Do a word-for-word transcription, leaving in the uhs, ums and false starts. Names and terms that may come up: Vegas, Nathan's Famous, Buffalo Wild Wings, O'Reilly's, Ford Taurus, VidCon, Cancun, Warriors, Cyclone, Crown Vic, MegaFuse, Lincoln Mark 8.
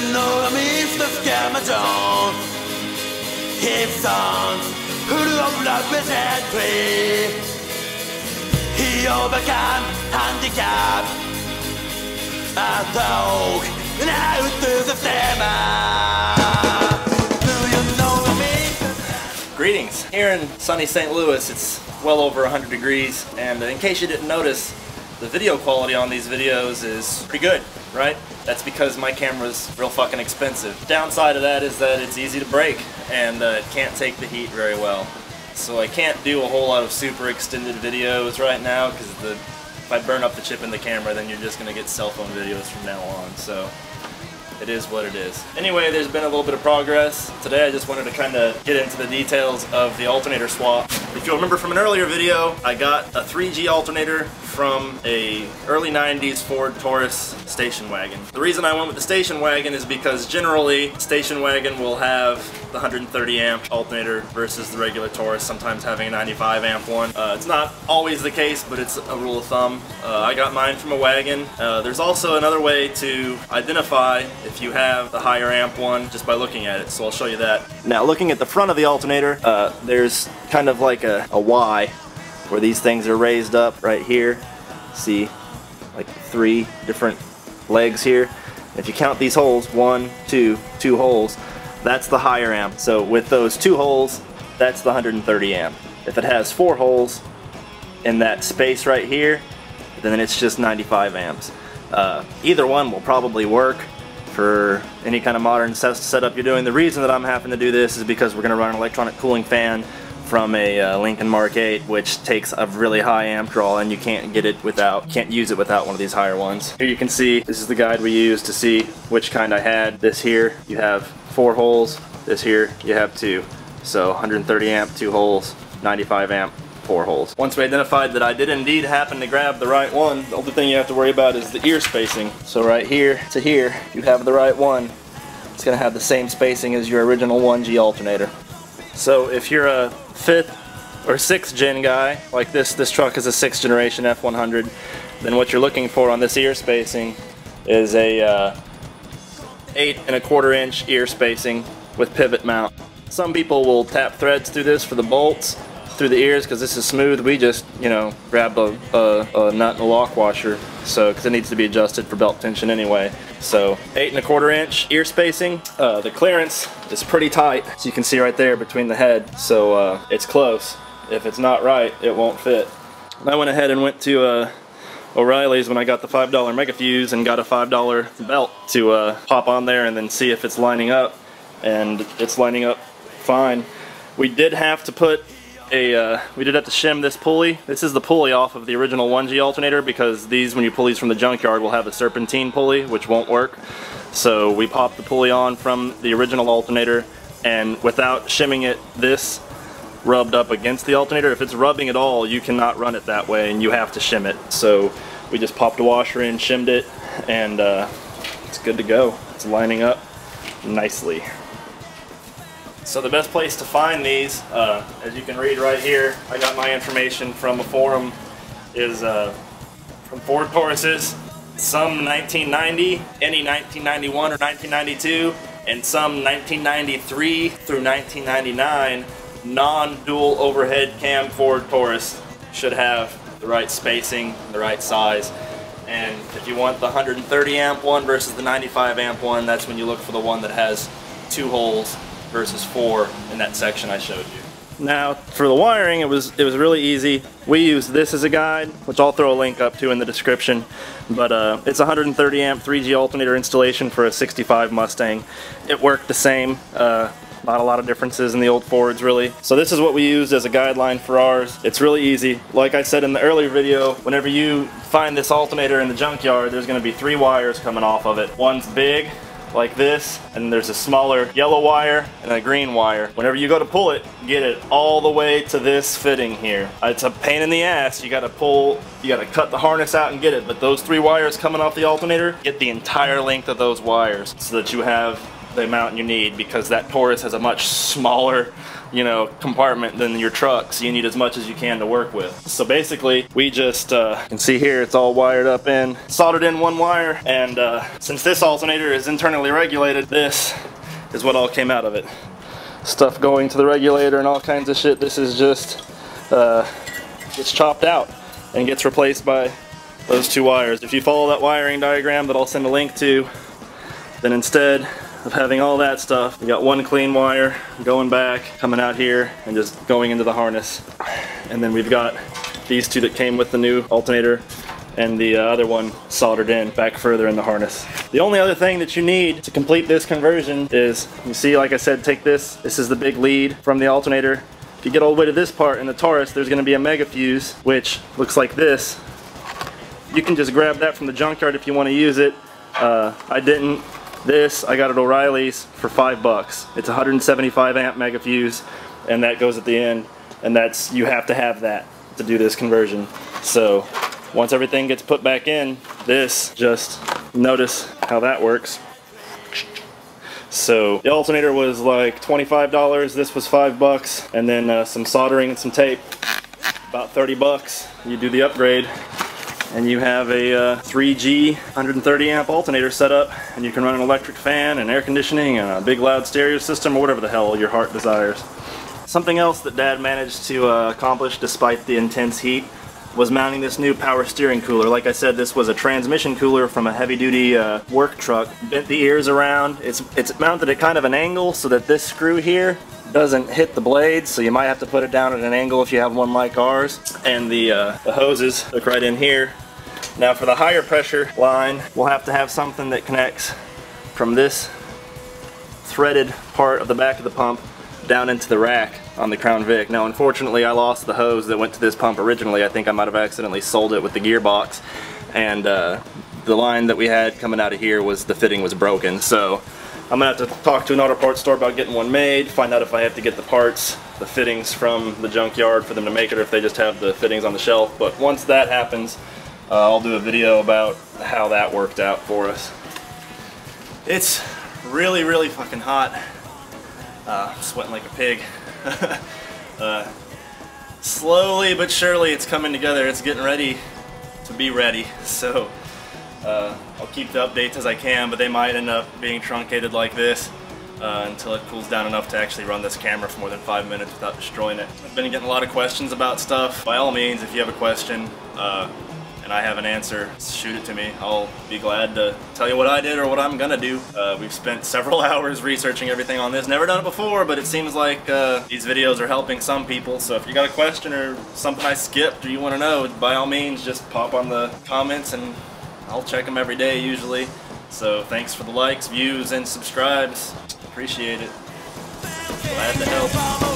enorm ist das Garmadon. Hips on, Hülle auf Lappes Entry. Hier overcam Handicap. Ein Tag, ein auslöses Thema. Greetings. Here in sunny Saint Louis, it's well over one hundred degrees, and in case you didn't notice, the video quality on these videos is pretty good, right? That's because my camera's real fucking expensive. The downside of that is that it's easy to break, and uh, it can't take the heat very well. So I can't do a whole lot of super extended videos right now, because if I burn up the chip in the camera, then you're just going to get cell phone videos from now on, so it is what it is. Anyway, there's been a little bit of progress. Today I just wanted to kind of get into the details of the alternator swap. If you'll remember from an earlier video, I got a three G alternator from a early nineties Ford Taurus station wagon. The reason I went with the station wagon is because generally station wagon will have the one hundred thirty amp alternator versus the regular Taurus sometimes having a ninety-five amp one. Uh, it's not always the case, but it's a rule of thumb. Uh, I got mine from a wagon. Uh, there's also another way to identify if you have the higher amp one just by looking at it, so I'll show you that. Now looking at the front of the alternator, uh, there's kind of like a, a Y where these things are raised up right here. See, like three different legs here. If you count these holes, one, two, two holes, that's the higher amp. So with those two holes, that's the one hundred thirty amp. If it has four holes in that space right here, then it's just ninety-five amps. Uh, either one will probably work for any kind of modern setup you're doing. The reason that I'm having to do this is because we're going to run an electronic cooling fan from a uh, Lincoln Mark eight, which takes a really high amp draw, and you can't get it without, can't use it without one of these higher ones. Here you can see, this is the guide we used to see which kind I had. This here, you have four holes. This here, you have two. So one hundred thirty amp, two holes, ninety-five amp, four holes. Once we identified that I did indeed happen to grab the right one, the only thing you have to worry about is the ear spacing. So right here to here, you have the right one. It's going to have the same spacing as your original one G alternator. So if you're a fifth or sixth gen guy, like this, this truck is a sixth generation F one hundred, then what you're looking for on this ear spacing is a uh, eight and a quarter inch ear spacing with pivot mount. Some people will tap threads through this for the bolts, through the ears, because this is smooth. We just, you know, grabbed a, a, a nut and a lock washer, so because it needs to be adjusted for belt tension anyway. So eight and a quarter inch ear spacing. Uh, the clearance is pretty tight, so you can see right there between the head. So uh, it's close. If it's not right, it won't fit. And I went ahead and went to uh, O'Reilly's when I got the five dollar MegaFuse and got a five dollar belt to uh, pop on there and then see if it's lining up, and it's lining up fine. We did have to put A, uh, we did have to shim this pulley. This is the pulley off of the original one G alternator, because these, when you pull these from the junkyard, will have a serpentine pulley, which won't work. So we popped the pulley on from the original alternator, and without shimming it, this rubbed up against the alternator. If it's rubbing at all, you cannot run it that way, and you have to shim it. So we just popped a washer in, shimmed it, and uh, it's good to go. It's lining up nicely. So the best place to find these, uh, as you can read right here, I got my information from a forum, is uh, from Ford Taurus's, some nineteen ninety, any nineteen ninety-one or nineteen ninety-two, and some nineteen ninety-three through nineteen ninety-nine non-dual overhead cam Ford Taurus should have the right spacing, the right size. And if you want the one hundred thirty amp one versus the ninety-five amp one, that's when you look for the one that has two holes versus four in that section I showed you. Now for the wiring, it was it was really easy. We used this as a guide, which I'll throw a link up to in the description, but uh, it's a one hundred thirty amp three G alternator installation for a sixty-five Mustang. It worked the same, uh, not a lot of differences in the old Fords really. So this is what we used as a guideline for ours. It's really easy. Like I said in the earlier video, whenever you find this alternator in the junkyard, there's going to be three wires coming off of it. One's big, like this, and there's a smaller yellow wire and a green wire. Whenever you go to pull it, get it all the way to this fitting here. It's a pain in the ass. You gotta pull, you gotta cut the harness out and get it, but those three wires coming off the alternator, get the entire length of those wires so that you have the amount you need, because that Taurus has a much smaller, you know, compartment than your truck, so you need as much as you can to work with. So basically, we just, uh, you can see here, it's all wired up in, soldered in one wire, and uh, since this alternator is internally regulated, this is what all came out of it. Stuff going to the regulator and all kinds of shit, this is just, uh, gets chopped out and gets replaced by those two wires. If you follow that wiring diagram that I'll send a link to, then instead of having all that stuff, you got one clean wire going back, coming out here, and just going into the harness. And then we've got these two that came with the new alternator, and the other one soldered in back further in the harness. The only other thing that you need to complete this conversion is, you see, like I said, take this. This is the big lead from the alternator. If you get all the way to this part in the Taurus, there's gonna be a MegaFuse, which looks like this. You can just grab that from the junkyard if you wanna use it. Uh, I didn't. This, I got at O'Reilly's for five bucks. It's one hundred seventy-five amp MegaFuse, and that goes at the end, and that's, you have to have that to do this conversion. So once everything gets put back in, this, just notice how that works. So the alternator was like twenty-five dollars, this was five bucks, and then uh, some soldering and some tape, about thirty bucks. You do the upgrade, and you have a uh, three G one hundred thirty amp alternator set up, and you can run an electric fan and air conditioning and a big loud stereo system, or whatever the hell your heart desires. Something else that Dad managed to uh, accomplish despite the intense heat was mounting this new power steering cooler. Like I said, this was a transmission cooler from a heavy-duty uh, work truck. Bent the ears around. It's, it's mounted at kind of an angle so that this screw here doesn't hit the blades, so you might have to put it down at an angle if you have one like ours. And the, uh, the hoses look right in here. Now for the higher pressure line, we'll have to have something that connects from this threaded part of the back of the pump down into the rack on the Crown Vic. Now unfortunately I lost the hose that went to this pump originally. I think I might have accidentally sold it with the gearbox, and uh, the line that we had coming out of here was, the fitting was broken. So I'm gonna have to talk to an auto parts store about getting one made, find out if I have to get the parts, the fittings from the junkyard for them to make it, or if they just have the fittings on the shelf. But once that happens, uh, I'll do a video about how that worked out for us. It's really, really fucking hot. Uh, sweating like a pig. uh, slowly but surely it's coming together. It's getting ready to be ready. So uh, I'll keep the updates as I can, but they might end up being truncated like this uh, until it cools down enough to actually run this camera for more than five minutes without destroying it. I've been getting a lot of questions about stuff. By all means, if you have a question uh, and I have an answer, shoot it to me. I'll be glad to tell you what I did or what I'm gonna do. Uh, we've spent several hours researching everything on this. Never done it before, but it seems like uh, these videos are helping some people. So if you got a question or something I skipped or you wanna know, by all means, just pop on the comments and I'll check them every day usually. So thanks for the likes, views, and subscribes. Appreciate it. Glad to help.